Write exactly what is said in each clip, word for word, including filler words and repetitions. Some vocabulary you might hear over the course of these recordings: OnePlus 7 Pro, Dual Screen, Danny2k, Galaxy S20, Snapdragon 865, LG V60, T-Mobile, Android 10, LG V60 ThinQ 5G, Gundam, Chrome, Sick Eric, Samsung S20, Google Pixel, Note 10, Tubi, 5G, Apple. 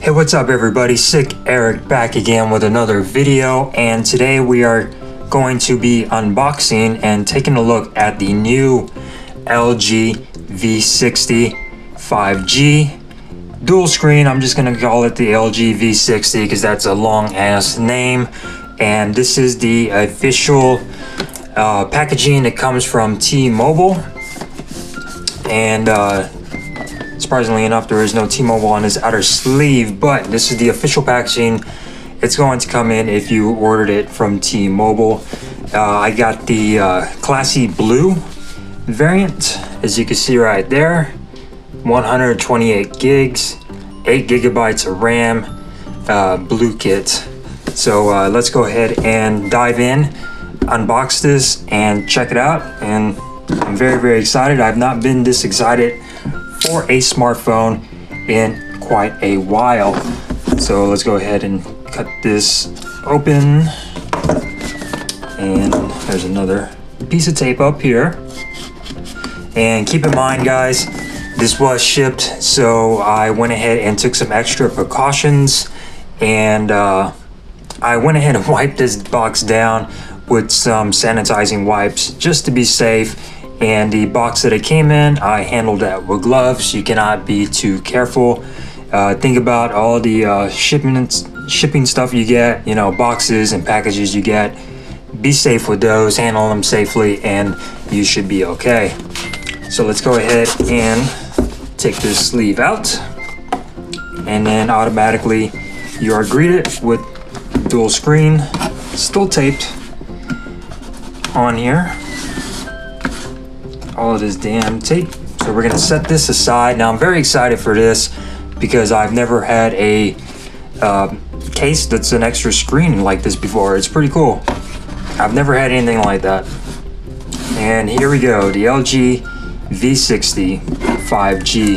Hey, what's up everybody? Sick Eric back again with another video, and today we are going to be unboxing and taking a look at the new L G V sixty five G dual screen. I'm just gonna call it the L G V sixty because that's a long ass name, and this is the official uh, packaging that comes from T-Mobile, and uh, surprisingly enough, there is no T-Mobile on his outer sleeve, but this is the official packaging. It's going to come in if you ordered it from T-Mobile. Uh, I got the uh, classy blue variant, as you can see right there. one hundred twenty-eight gigs, eight gigabytes of RAM, uh, blue kit. So uh, let's go ahead and dive in, unbox this, and check it out. And I'm very, very excited. I've not been this excited for a smartphone in quite a while. So let's go ahead and cut this open. And there's another piece of tape up here. And keep in mind guys, this was shipped, so I went ahead and took some extra precautions, and uh, I went ahead and wiped this box down with some sanitizing wipes just to be safe. And the box that it came in, I handled that with gloves. You cannot be too careful. Uh, think about all the uh, shipments, shipping stuff you get, you know, boxes and packages you get. Be safe with those, handle them safely, and you should be okay. So let's go ahead and take this sleeve out. And then automatically you are greeted with dual screen, still taped on here. All of this damn tape. So we're gonna set this aside. Now I'm very excited for this because I've never had a uh, case that's an extra screen like this before. It's pretty cool. I've never had anything like that. And here we go, the L G V sixty five G.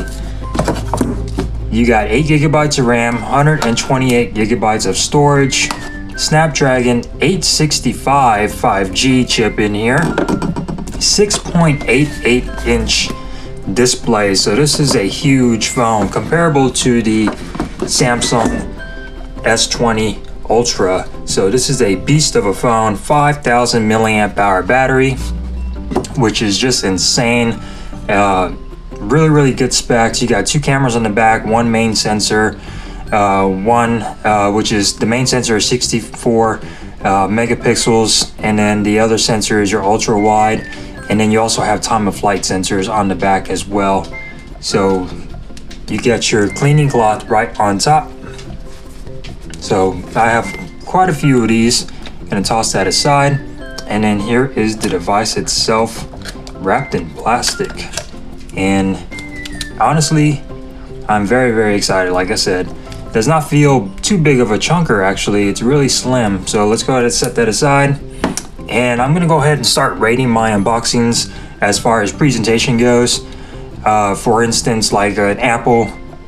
You got eight gigabytes of RAM, one hundred twenty-eight gigabytes of storage, Snapdragon eight sixty-five five G chip in here. six point eight eight inch display, so this is a huge phone, comparable to the Samsung S twenty Ultra. So this is a beast of a phone. Five thousand milliamp hour battery, which is just insane. Uh, really really good specs. You got two cameras on the back, one main sensor, uh, one uh, which is the main sensor is sixty-four uh, megapixels, and then the other sensor is your ultra wide. And then you also have time of flight sensors on the back as well. So you get your cleaning cloth right on top. So I have quite a few of these. I'm gonna toss that aside. And then here is the device itself, wrapped in plastic. And honestly, I'm very, very excited. Like I said, it does not feel too big of a chunker actually. It's really slim. So let's go ahead and set that aside. And I'm gonna go ahead and start rating my unboxings as far as presentation goes. Uh, for instance, like an Apple,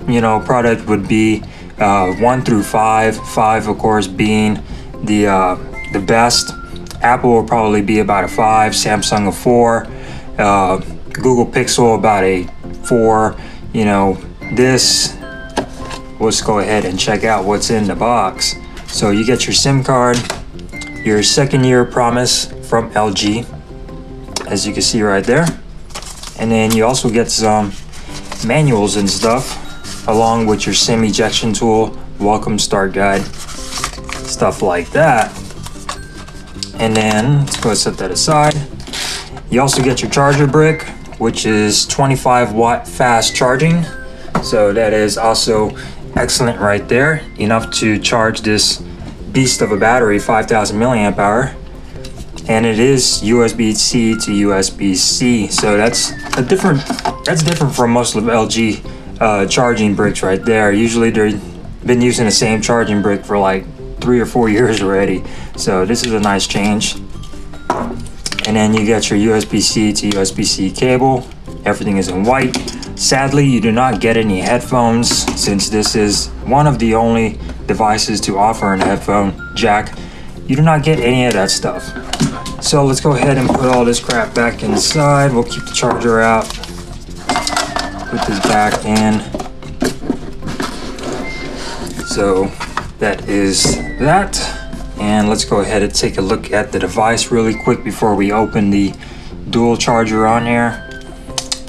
you know, product would be uh, one through five. Five, of course, being the uh, the best. Apple will probably be about a five. Samsung a four. Uh, Google Pixel about a four. You know, this. Let's go ahead and check out what's in the box. So you get your SIM card. Your second year promise from L G, as you can see right there. And then you also get some manuals and stuff, along with your SIM ejection tool, welcome start guide, stuff like that. And then let's go ahead and set that aside. You also get your charger brick, which is twenty-five watt fast charging. So that is also excellent right there, enough to charge this beast of a battery, five thousand milliamp hour, and it is U S B-C to U S B-C, so that's a different that's different from most of L G uh, charging bricks right there. Usually they've been using the same charging brick for like three or four years already, so this is a nice change. And then you get your U S B-C to U S B-C cable. Everything is in white. Sadly, you do not get any headphones, since this is one of the only devices to offer an headphone jack. You do not get any of that stuff. So let's go ahead and put all this crap back inside. We'll keep the charger out. Put this back in. So that is that. And let's go ahead and take a look at the device really quick before we open the dual charger on here.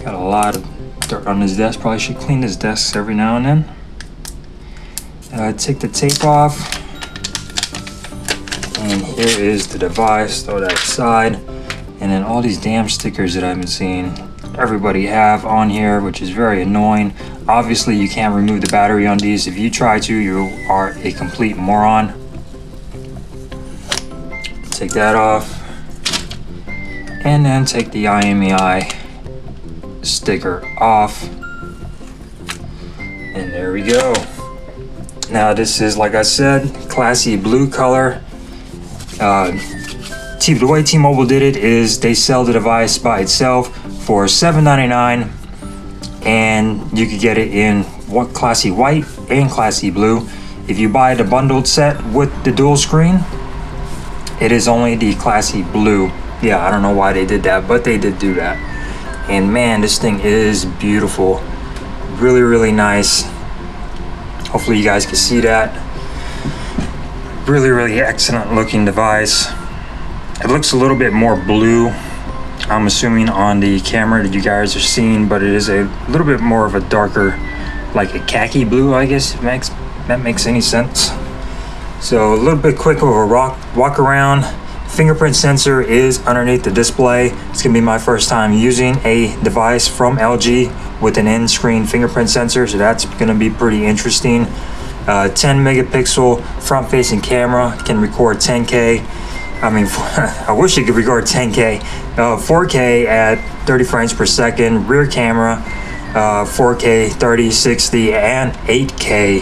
Got a lot of dirt on this desk. Probably should clean this desk every now and then. Uh, take the tape off. And here is the device. Throw that aside. And then all these damn stickers that I've been seeing everybody have on here, which is very annoying. Obviously, you can't remove the battery on these. If you try to, you are a complete moron. Take that off. And then take the I M E I sticker off. And there we go. Now this is, like I said, classy blue color. Uh, the way T-Mobile did it is they sell the device by itself for seven ninety-nine, and you could get it in what classy white and classy blue. If you buy the bundled set with the dual screen, it is only the classy blue. Yeah, I don't know why they did that, but they did do that. And man, this thing is beautiful. Really, really nice. Hopefully you guys can see that. Really, really excellent looking device. It looks a little bit more blue, I'm assuming, on the camera that you guys are seeing, but it is a little bit more of a darker, like a khaki blue, I guess, if makes, that makes any sense. So a little bit quick of a rock, walk around. Fingerprint sensor is underneath the display. It's gonna be my first time using a device from L G with an in-screen fingerprint sensor, so that's gonna be pretty interesting. Uh, ten megapixel front-facing camera, can record ten K. I mean, I wish it could record ten K. Uh, four K at thirty frames per second, rear camera, uh, four K, thirty, sixty, and eight K.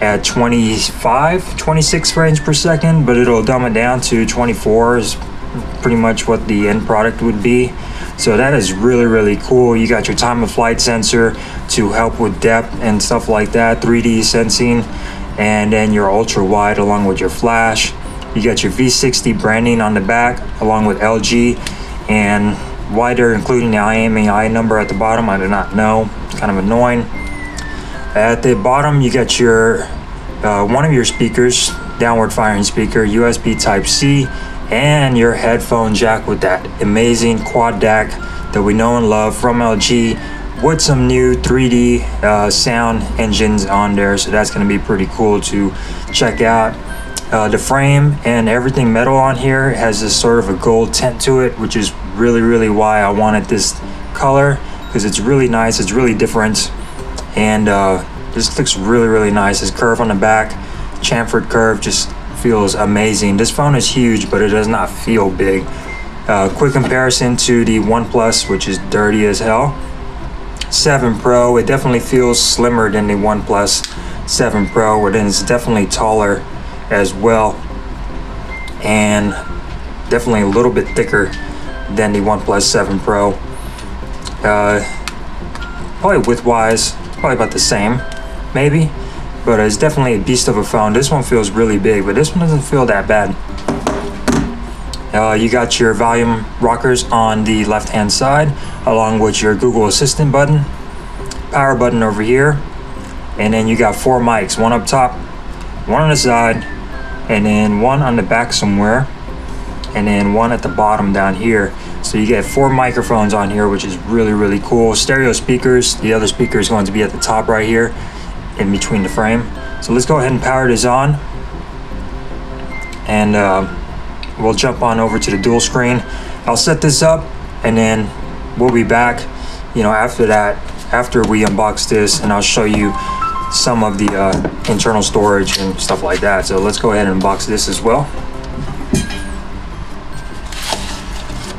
At twenty-five, twenty-six frames per second, but it'll dumb it down to twenty-four is pretty much what the end product would be. So that is really, really cool. You got your time of flight sensor to help with depth and stuff like that, three D sensing, and then your ultra wide along with your flash. You got your V sixty branding on the back along with L G, and why they're including the I M E I number at the bottom, I do not know. It's kind of annoying. At the bottom, you got your uh, one of your speakers, downward firing speaker, U S B Type-C, and your headphone jack with that amazing quad D A C that we know and love from L G, with some new three D uh, sound engines on there. So that's going to be pretty cool to check out. Uh, the frame and everything metal on here has this sort of a gold tint to it, which is really, really why I wanted this color, because it's really nice. It's really different. And uh, this looks really, really nice. This curve on the back, chamfered curve, just feels amazing. This phone is huge, but it does not feel big. Uh, quick comparison to the OnePlus, which is dirty as hell. seven Pro, it definitely feels slimmer than the OnePlus seven Pro, and it's definitely taller as well. And definitely a little bit thicker than the OnePlus seven Pro. Uh, probably width-wise, probably about the same, maybe, but it's definitely a beast of a phone. This one feels really big, but this one doesn't feel that bad. Uh, you got your volume rockers on the left-hand side, along with your Google Assistant button, power button over here, and then you got four mics, one up top, one on the side, and then one on the back somewhere, and then one at the bottom down here. So you get four microphones on here, which is really, really cool. Stereo speakers, the other speaker is going to be at the top right here in between the frame. So let's go ahead and power this on. And uh, we'll jump on over to the dual screen. I'll set this up and then we'll be back, you know, after that, after we unbox this, and I'll show you some of the uh, internal storage and stuff like that. So let's go ahead and unbox this as well.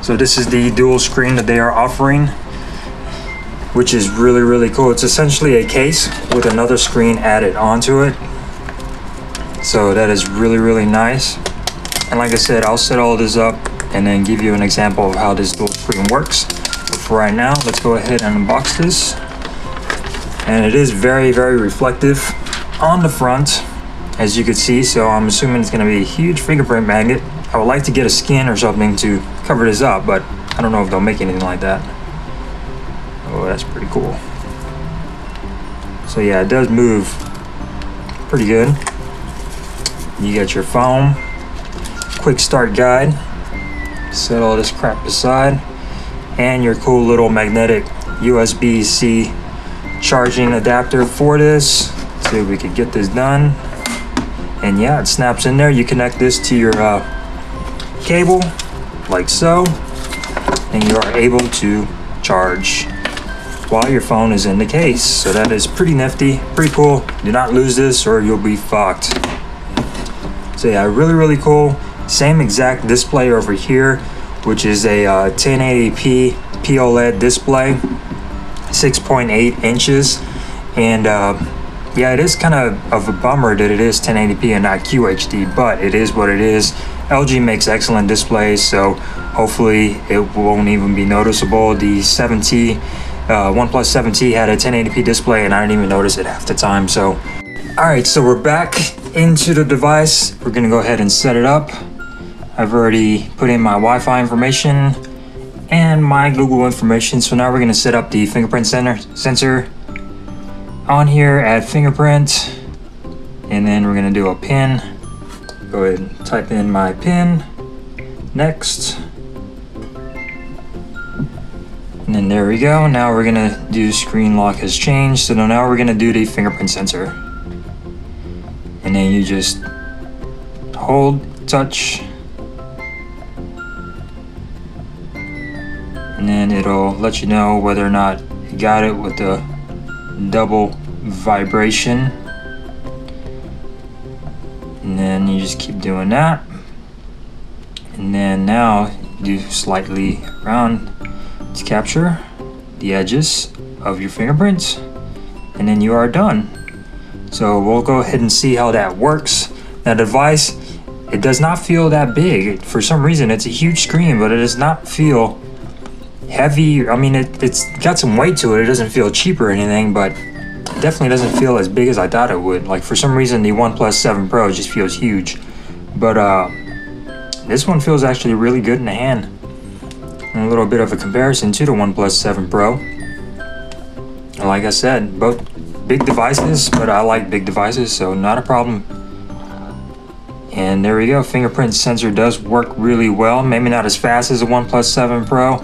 So this is the dual screen that they are offering, which is really, really cool. It's essentially a case with another screen added onto it. So that is really, really nice. And like I said, I'll set all this up and then give you an example of how this dual screen works. But for right now, let's go ahead and unbox this. And it is very, very reflective on the front, as you can see. So I'm assuming it's gonna be a huge fingerprint magnet. I would like to get a skin or something to cover this up, but I don't know if they'll make anything like that. Oh, that's pretty cool. So yeah, it does move pretty good. You got your phone, quick start guide, set all this crap aside, and your cool little magnetic U S B C charging adapter for this. Let's see if we could get this done. And yeah, it snaps in there. You connect this to your uh, cable, like so, and you are able to charge while your phone is in the case. So that is pretty nifty, pretty cool. Do not lose this or you'll be fucked. So yeah, really, really cool. Same exact display over here, which is a uh, ten eighty p P O L E D display, six point eight inches. And uh, yeah, it is kind of of a bummer that it is ten eighty p and not Q H D, but it is what it is. L G makes excellent displays, so hopefully it won't even be noticeable. The seven T, uh, OnePlus seven T had a ten eighty p display and I didn't even notice it half the time, so. All right, so we're back into the device. We're gonna go ahead and set it up. I've already put in my Wi-Fi information and my Google information. So now we're gonna set up the fingerprint sensor on here, add fingerprint, and then we're gonna do a pin. Go ahead and type in my pin, next. And then there we go. Now we're gonna do screen lock has changed. So now we're gonna do the fingerprint sensor. And then you just hold, touch, and then it'll let you know whether or not you got it with the double vibration. And then you just keep doing that. And then now do slightly round to capture the edges of your fingerprints. And then you are done. So we'll go ahead and see how that works. Now the device, it does not feel that big. For some reason, it's a huge screen, but it does not feel heavy. I mean, it, it's got some weight to it. It doesn't feel cheap or anything, but it definitely doesn't feel as big as I thought it would. Like for some reason, the OnePlus seven Pro just feels huge. But uh, this one feels actually really good in the hand. And a little bit of a comparison to the OnePlus seven Pro. And like I said, both big devices, but I like big devices, so not a problem. And there we go, fingerprint sensor does work really well. Maybe not as fast as the OnePlus seven Pro,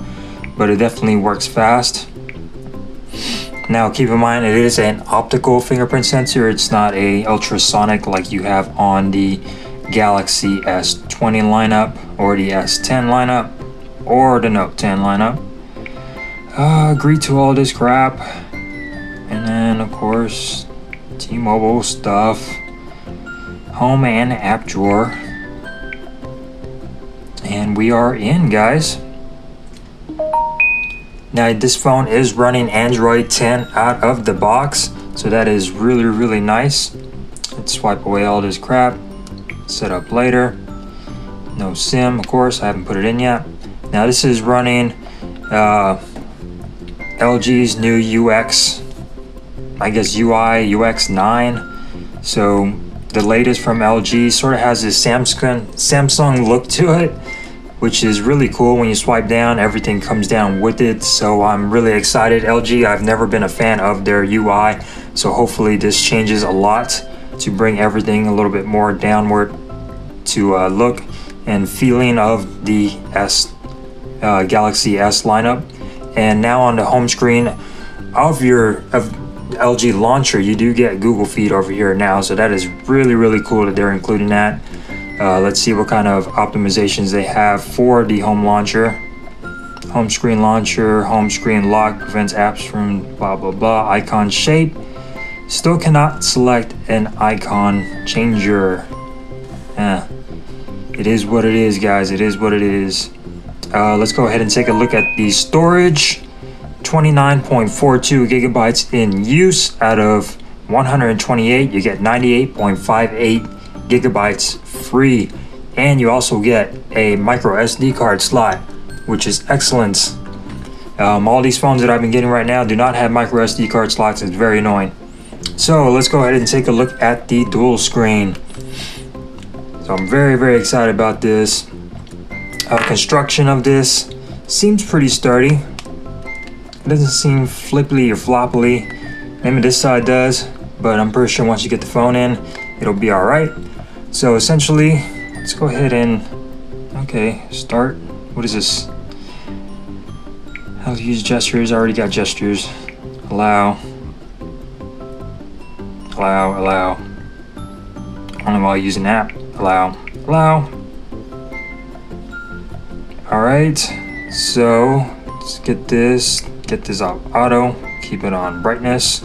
but it definitely works fast. Now keep in mind, it is an optical fingerprint sensor. It's not a ultrasonic like you have on the Galaxy S twenty lineup or the S ten lineup or the Note ten lineup. Uh, agree to all this crap. And then of course, T-Mobile stuff, home and app drawer. And we are in, guys. Now this phone is running Android ten out of the box, so that is really, really nice. Let's swipe away all this crap, set up later. No SIM, of course, I haven't put it in yet. Now this is running uh, L G's new U X, I guess U I, U X nine. So the latest from L G sort of has this Samsung, Samsung look to it, which is really cool. When you swipe down, everything comes down with it. So I'm really excited. L G, I've never been a fan of their U I. So hopefully this changes a lot to bring everything a little bit more downward to uh, look and feeling of the S, uh, Galaxy S lineup. And now on the home screen of your of L G launcher, you do get Google Feed over here now. So that is really, really cool that they're including that. Uh, let's see what kind of optimizations they have for the home launcher. Home screen launcher, home screen lock, prevents apps from blah, blah, blah. Icon shape. Still cannot select an icon changer. Eh. It is what it is, guys. It is what it is. Uh, let's go ahead and take a look at the storage. twenty-nine point four two gigabytes in use out of one hundred twenty-eight. You get ninety-eight point five eight gigabytes free, and you also get a micro S D card slot, which is excellent. Um, all these phones that I've been getting right now do not have micro S D card slots. It's very annoying. So let's go ahead and take a look at the dual screen. So I'm very, very excited about this. Uh, construction of this seems pretty sturdy. It doesn't seem flippily or floppily. Maybe this side does, but I'm pretty sure once you get the phone in, it'll be all right. So essentially, let's go ahead and, okay, start. What is this? How to use gestures, I already got gestures. Allow, allow, allow. I don't know why I use an app. Allow, allow. All right, so let's get this, get this off auto, keep it on brightness.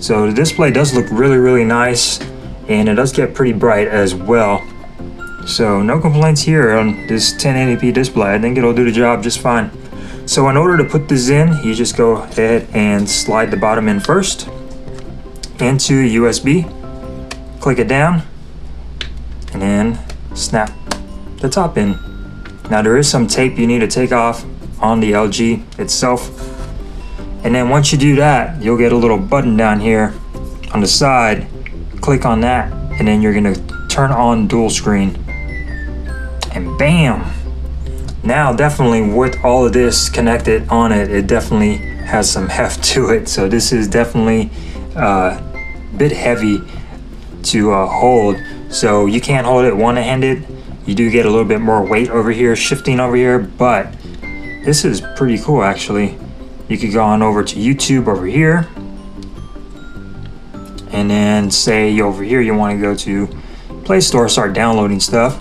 So the display does look really, really nice, and it does get pretty bright as well. So no complaints here on this ten eighty p display. I think it'll do the job just fine. So in order to put this in, you just go ahead and slide the bottom in first into U S B, click it down, and then snap the top in. Now there is some tape you need to take off on the L G itself. And then once you do that, you'll get a little button down here on the side, click on that, and then you're gonna turn on dual screen. And bam! Now definitely with all of this connected on it, it definitely has some heft to it. So this is definitely uh, a bit heavy to uh, hold. So you can't hold it one-handed. You do get a little bit more weight over here, shifting over here, but this is pretty cool actually. You could go on over to YouTube over here, and then say over here you want to go to Play Store, start downloading stuff.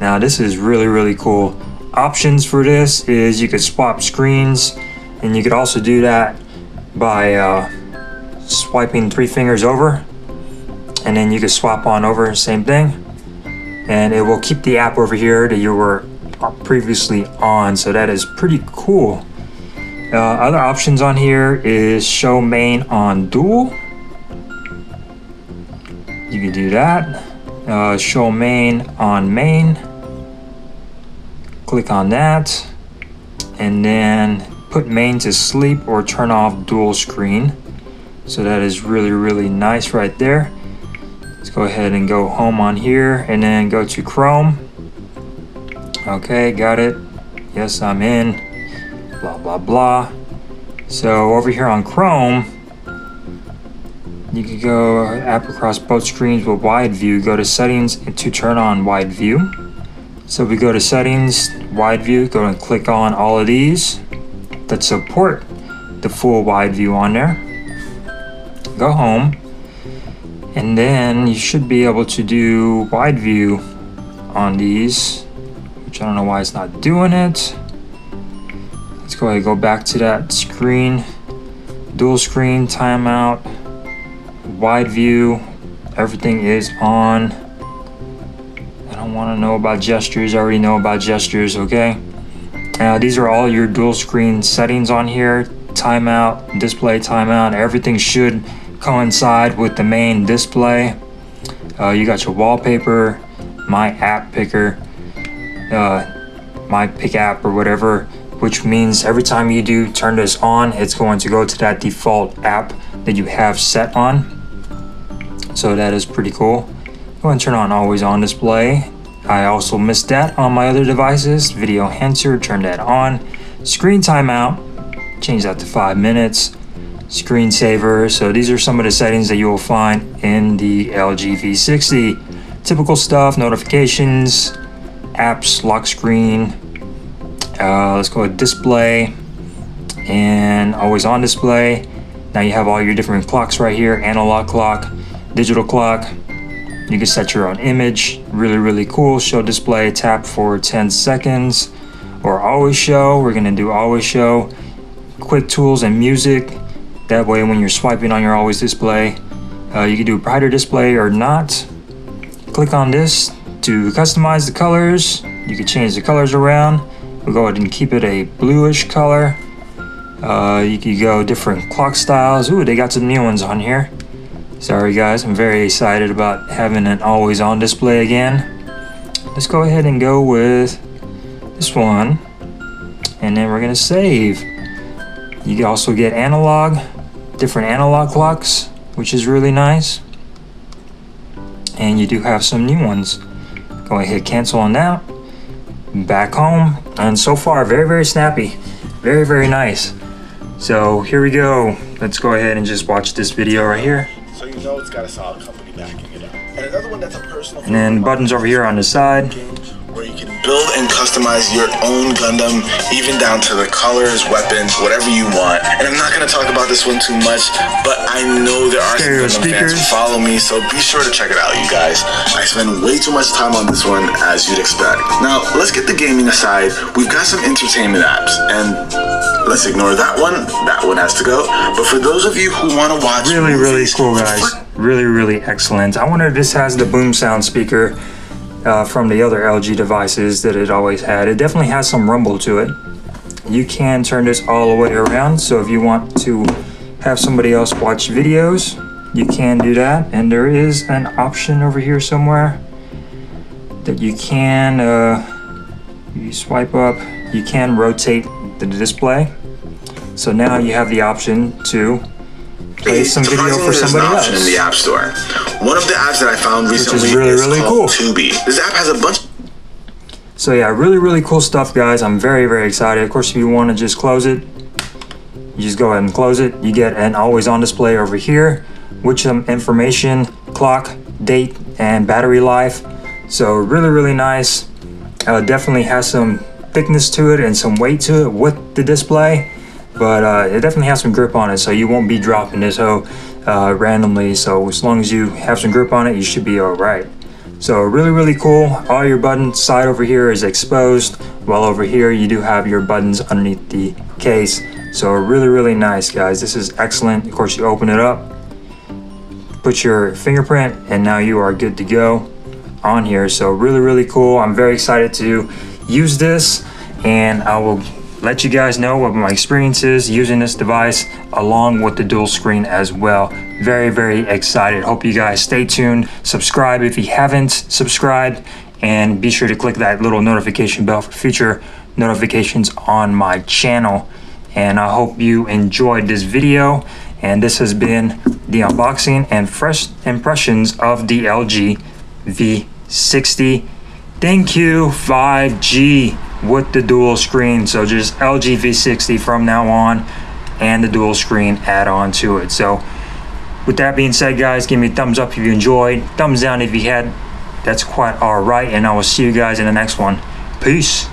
Now this is really, really cool. Options for this is you could swap screens, and you could also do that by uh, swiping three fingers over, and then you could swap on over, same thing, and it will keep the app over here that you were previously on. So that is pretty cool. Uh, other options on here is show main on dual. You can do that. Uh, show main on main. Click on that, and then put main to sleep or turn off dual screen. So that is really, really nice right there. Let's go ahead and go home on here, and then go to Chrome. Okay, got it. Yes, I'm in. Blah, blah, blah. So over here on Chrome, you can go app across both screens with wide view. Go to settings to turn on wide view. So we go to settings, wide view, go and click on all of these that support the full wide view on there. Go home, and then you should be able to do wide view on these, which I don't know why it's not doing it. Let's go ahead and go back to that screen, dual screen, timeout, wide view, everything is on. Want to know about gestures? I already know about gestures. Okay, now these are all your dual screen settings on here. Timeout, display timeout, everything should coincide with the main display. Uh, you got your wallpaper, my app picker, uh, my pick app or whatever, which means every time you do turn this on, it's going to go to that default app that you have set on. So that is pretty cool. Go and turn on always on display. I also missed that on my other devices. Video enhancer, turn that on. Screen timeout, change that to five minutes. Screen saver, so these are some of the settings that you will find in the L G V sixty. Typical stuff, notifications, apps, lock screen. Uh, let's go with display and always on display. Now you have all your different clocks right here, analog clock, digital clock. You can set your own image, really, really cool. Show display, tap for ten seconds, or always show. We're gonna do always show. Quick tools and music. That way when you're swiping on your always display, uh, you can do brighter display or not. Click on this to customize the colors. You can change the colors around. We'll go ahead and keep it a bluish color. Uh, you can go different clock styles. Ooh, they got some new ones on here. Sorry guys, I'm very excited about having an always on display again. Let's go ahead and go with this one, and then we're gonna save. You can also get analog, different analog clocks, which is really nice. And you do have some new ones. Go ahead, cancel on that. Back home, and so far, very, very snappy. Very, very nice. So here we go. Let's go ahead and just watch this video right here. so you know it's got a solid company backing it up. And another one that's a personal. And then buttons over here on the side, where you can build and customize your own Gundam, even down to the colors, weapons, whatever you want. And I'm not going to talk about this one too much, but I know there are some Gundam fans who follow me, so be sure to check it out, you guys. I spend way too much time on this one, as you'd expect. Now, let's get the gaming aside. We've got some entertainment apps, and let's ignore that one. That one has to go. But for those of you who want to watch... Really, really cool, guys. Really, really excellent. I wonder if this has the boom sound speaker. Uh, from the other L G devices that it always had. It definitely has some rumble to it. You can turn this all the way around, so if you want to have somebody else watch videos, you can do that. And there is an option over here somewhere that you can, uh, you swipe up, you can rotate the display. So now you have the option to play some video for somebody else. An option in the App Store. One of the apps that I found recently, which is really, really cool, Tubi. This app has a bunch. So yeah, really, really cool stuff, guys. I'm very, very excited. Of course, if you want to just close it, you just go ahead and close it. You get an always-on display over here, with some information, clock, date, and battery life. So really, really nice. Uh, definitely has some thickness to it and some weight to it with the display. But uh, it definitely has some grip on it, so you won't be dropping this hoe uh, randomly. So as long as you have some grip on it, you should be all right. So really, really cool. All your buttons side over here is exposed, while over here you do have your buttons underneath the case. So really, really nice, guys. This is excellent. Of course, you open it up, put your fingerprint, and now you are good to go on here. So really, really cool. I'm very excited to use this, and I will let you guys know what my experience is using this device along with the dual screen as well. Very, very excited. Hope you guys stay tuned. Subscribe if you haven't subscribed, and be sure to click that little notification bell for future notifications on my channel. And I hope you enjoyed this video, and this has been the unboxing and fresh impressions of the L G V sixty. Thank you, five G. With the dual screen. So just L G V sixty from now on, and the dual screen add-on to it. So with that being said, guys, give me a thumbs up if you enjoyed, thumbs down if you had. That's quite all right, and I will see you guys in the next one. Peace.